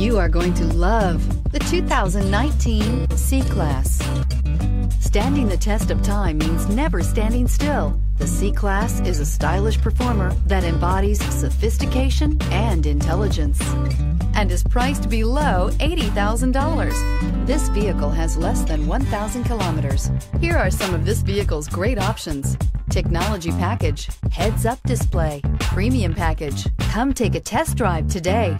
You are going to love the 2019 C-Class. Standing the test of time means never standing still. The C-Class is a stylish performer that embodies sophistication and intelligence and is priced below $80,000. This vehicle has less than 1,000 kilometers. Here are some of this vehicle's great options: technology package, heads-up display, premium package. Come take a test drive today.